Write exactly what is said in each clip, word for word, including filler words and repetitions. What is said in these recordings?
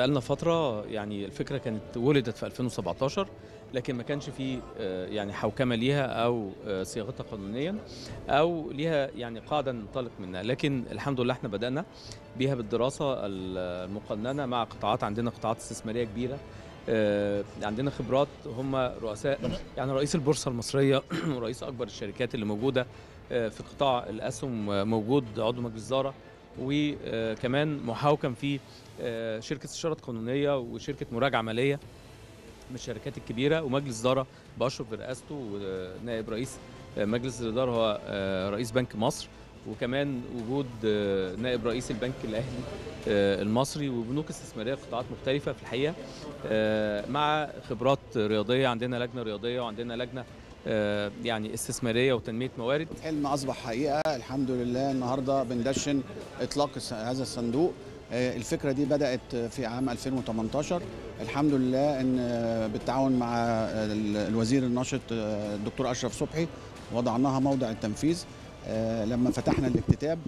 بقالنا فتره يعني الفكره كانت ولدت في ألفين وسبعتاشر لكن ما كانش في يعني حوكمه ليها او صياغتها قانونيا او ليها يعني قاعده ننطلق منها، لكن الحمد لله احنا بدانا بيها بالدراسه المقننه مع قطاعات، عندنا قطاعات استثماريه كبيره، عندنا خبرات هم رؤساء، يعني رئيس البورصه المصريه ورئيس اكبر الشركات اللي موجوده في قطاع الاسهم موجود عضو مجلس الاداره، وكمان محاوكم في شركه استشارات قانونيه وشركه مراجعه ماليه من الشركات الكبيره، ومجلس اداره باشرف برئاسته ونائب رئيس مجلس الاداره هو رئيس بنك مصر، وكمان وجود نائب رئيس البنك الاهلي المصري وبنوك استثماريه قطاعات مختلفه في الحقيقه، مع خبرات رياضيه، عندنا لجنه رياضيه وعندنا لجنه يعني استثماريه وتنميه موارد. الحلم اصبح حقيقه الحمد لله. النهارده بندشن اطلاق هذا الصندوق. الفكره دي بدات في عام ألفين وتمنتاشر الحمد لله، ان بالتعاون مع الوزير الناشط الدكتور اشرف صبحي وضعناها موضع التنفيذ. لما فتحنا الاكتتاب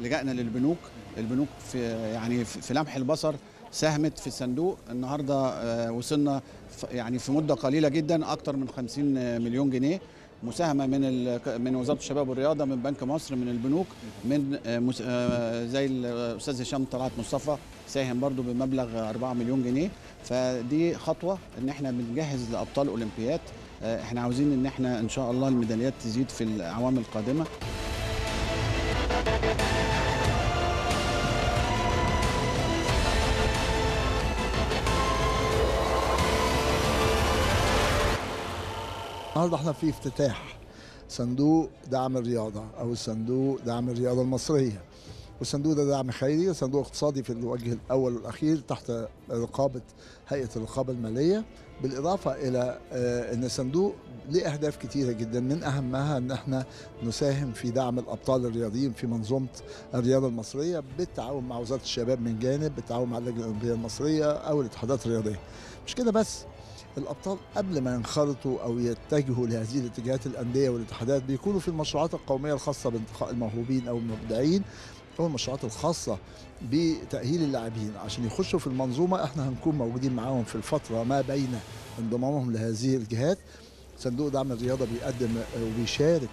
لجأنا للبنوك، البنوك في يعني في لمح البصر ساهمت في الصندوق. النهارده وصلنا يعني في مده قليله جدا اكتر من خمسين مليون جنيه مساهمه من من وزاره الشباب والرياضه، من بنك مصر، من البنوك، من زي الاستاذ هشام طلعت مصطفى ساهم برضو بمبلغ أربعة مليون جنيه. فدي خطوه ان احنا بنجهز لابطال اولمبياد، احنا عاوزين ان احنا ان شاء الله الميداليات تزيد في الاعوام القادمه. النهارده احنا في افتتاح صندوق دعم الرياضه او صندوق دعم الرياضه المصريه، والصندوق ده دعم خيري وصندوق اقتصادي في الوجه الاول والاخير تحت رقابه هيئه الرقابه الماليه، بالاضافه الى ان الصندوق له اهداف كتيره جدا، من اهمها ان احنا نساهم في دعم الابطال الرياضيين في منظومه الرياضه المصريه بالتعاون مع وزاره الشباب من جانب، بالتعاون مع اللجنه الاولمبيه المصريه او الاتحادات الرياضيه. مش كده بس، الابطال قبل ما ينخرطوا او يتجهوا لهذه الاتجاهات الانديه والاتحادات بيكونوا في المشروعات القوميه الخاصه بانتقاء الموهوبين او المبدعين، او المشروعات الخاصه بتاهيل اللاعبين عشان يخشوا في المنظومه. احنا هنكون موجودين معاهم في الفتره ما بين انضمامهم لهذه الجهات. صندوق دعم الرياضه بيقدم وبيشارك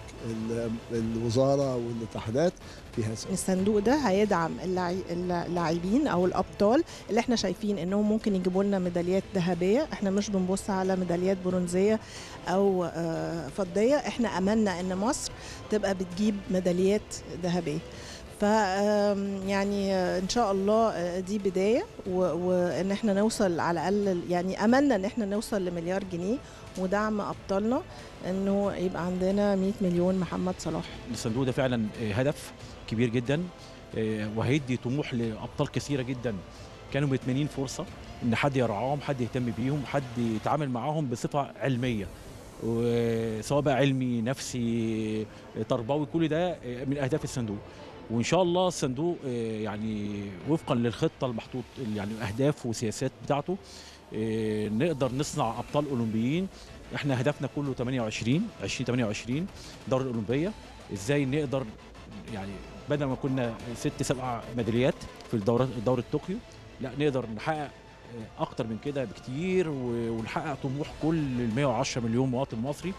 الوزاره والاتحادات في هذا. الصندوق ده هيدعم اللاعبين او الابطال اللي احنا شايفين انهم ممكن يجيبوا لنا ميداليات ذهبيه، احنا مش بنبص على ميداليات برونزيه او فضيه، احنا املنا ان مصر تبقى بتجيب ميداليات ذهبيه. ف يعني ان شاء الله دي بدايه، وان احنا نوصل على الاقل يعني املنا ان احنا نوصل لمليار جنيه ودعم ابطالنا، انه يبقى عندنا مية مليون محمد صلاح. الصندوق ده فعلا هدف كبير جدا وهيدي طموح لابطال كثيره جدا كانوا متمنين فرصه ان حد يرعاهم، حد يهتم بيهم، حد يتعامل معاهم بصفه علميه، سواء بقى علمي نفسي تربوي، كل ده من اهداف الصندوق. وان شاء الله الصندوق يعني وفقا للخطه المحطوط يعني اهداف وسياسات بتاعته نقدر نصنع ابطال اولمبيين. احنا هدفنا كله تمنية وعشرين ألفين وتمنية وعشرين الدوره الاولمبيه، ازاي نقدر يعني بدل ما كنا ست سبع ميداليات في الدوره دوره طوكيو، لا نقدر نحقق اكتر من كده بكتير ونحقق طموح كل ال مية وعشرة مليون مواطن مصري.